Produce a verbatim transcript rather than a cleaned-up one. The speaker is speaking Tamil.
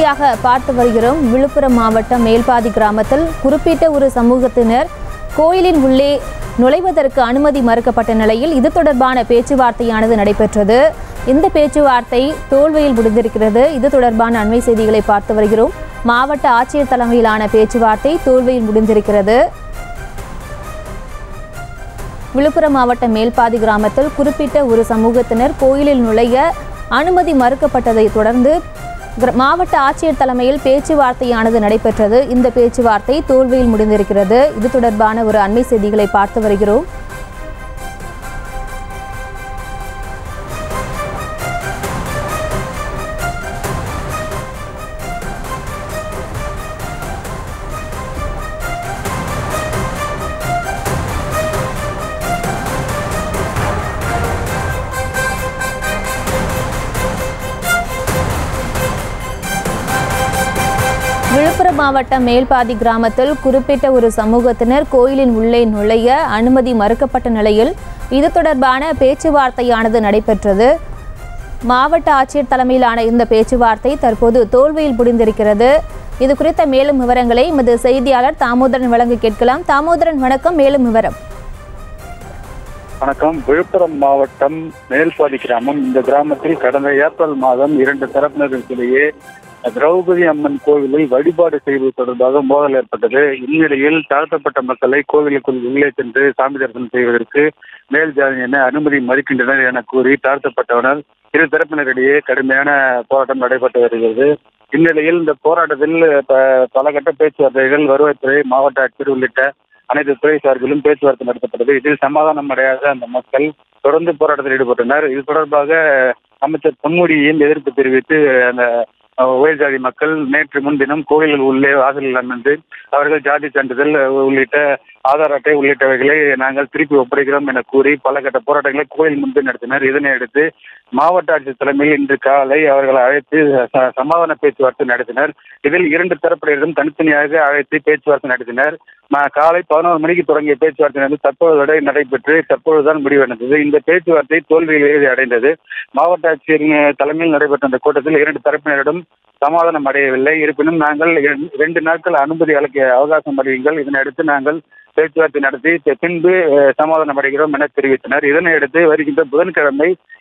செய்தியாக பார்த்து வருகிறோம். விழுப்புரம் மாவட்டம் மேல்பாதி கிராமத்தில் குறிப்பிட்ட ஒரு சமூகத்தினர் கோயிலின் உள்ளே நுழைவதற்கு அனுமதி மறுக்கப்பட்ட நிலையில் இது தொடர்பான பேச்சுவார்த்தையானது நடைபெற்றது. இந்த பேச்சுவார்த்தை தோல்வியில் முடிந்திருக்கிறது. இது தொடர்பான அண்மை செய்திகளை பார்த்து வருகிறோம். மாவட்ட ஆட்சியர் தலைமையிலான பேச்சுவார்த்தை தோல்வியில் முடிந்திருக்கிறது. விழுப்புரம் மாவட்ட மேல்பாதி கிராமத்தில் குறிப்பிட்ட ஒரு சமூகத்தினர் கோயிலில் நுழைய அனுமதி மறுக்கப்பட்டதை தொடர்ந்து மாவட்ட ஆட்சியர் தலைமையில் பேச்சுவார்த்தையானது நடைபெற்றது. இந்த பேச்சுவார்த்தை தோல்வியில் முடிந்திருக்கிறது. இது தொடர்பான ஒரு அண்மை செய்திகளை பார்த்து வருகிறோம். விழுப்புரம் மாவட்டம் மேல்பாதி கிராமத்தில் குறிப்பிட்ட ஒரு சமூகத்தினர் கோயிலின் உள்ளே நுழைய அனுமதி மறுக்கப்பட்ட நிலையில் இது தொடர்பான பேச்சுவார்த்தையானது நடைபெற்றது. மாவட்ட ஆட்சியர் தலைமையிலான இந்த பேச்சுவார்த்தை தற்போது தோல்வியில் முடிந்திருக்கிறது. இது குறித்த மேலும் விவரங்களை எமது செய்தியாளர் தாமோதரன் வழங்கி கேட்கலாம். தாமோதரன், வணக்கம். மேலும் விவரம். வணக்கம். விழுப்புரம் மாவட்டம் மேல்பாதி கிராமம். இந்த கிராமத்தில் கடந்த ஏப்ரல் மாதம் இரண்டு தரப்பினருக்கிடையே திரௌபதி அம்மன் கோவிலில் வழிபாடு செய்வது தொடர்பாக மோதல் ஏற்பட்டது. இந்நிலையில் தாழ்த்தப்பட்ட மக்களை கோவிலுக்குள் உள்ளே சென்று சாமி தரிசனம் செய்வதற்கு மேல் ஜாதியினர் அனுமதி மறுக்கின்றனர் என கூறி தாழ்த்தப்பட்டவர்கள் இரு தரப்பினரிடையே கடுமையான போராட்டம் நடைபெற்று வருகிறது. இந்நிலையில் இந்த போராட்டத்தில் பல கட்ட பேச்சுவார்த்தைகள் வருவாய்த்துறை, மாவட்ட ஆட்சியர் உள்ளிட்ட அனைத்து துறை சார்பிலும் பேச்சுவார்த்தை நடத்தப்பட்டது. இதில் சமாதானம் அடையாத அந்த மக்கள் தொடர்ந்து போராட்டத்தில் ஈடுபட்டனர். இது தொடர்பாக அமைச்சர் பொன்முடியின் எதிர்ப்பு தெரிவித்து அந்த உயர் ஜாதி மக்கள் நேற்று முன்தினம் கோயில்கள் உள்ளே வாசலில் அமர்ந்து அவர்கள் ஜாதி சான்றிதழ் உள்ளிட்ட ஆதார் அட்டை உள்ளிட்டவைகளை நாங்கள் திருப்பி ஒப்படைக்கிறோம் என கூறி பல கட்ட போராட்டங்களை கோயில் முன்பு நடத்தினர். இதனையடுத்து மாவட்ட ஆட்சியர் தலைமையில் இன்று காலை அவர்களை அழைத்து சமாதான பேச்சுவார்த்தை நடத்தினர். இதில் இரண்டு தரப்பினரும் தனித்தனியாக அழைத்து பேச்சுவார்த்தை நடத்தினர். காலை பதினோரு மணிக்கு தொடங்கிய பேச்சுவார்த்தை தற்போது வரை நடைபெற்று தற்போதுதான் முடிவடைந்தது. இந்த பேச்சுவார்த்தை தோல்வியிலேயே அடைந்தது. மாவட்ட ஆட்சியர் தலைமையில் நடைபெற்ற இந்த கூட்டத்தில் இரண்டு தரப்பினரிடம் சமாதானம் அடையவில்லை. இருப்பினும் நாங்கள் இரண்டு நாட்கள் அனுமதி அளிக்க அவகாசம் அறிவிங்கள், இதனையடுத்து நாங்கள் பேச்சுவார்த்தை நடத்தி பின்பு சமாதானம் அடைகிறோம் என தெரிவித்தனர். இதனையடுத்து வருகின்ற புதன்கிழமை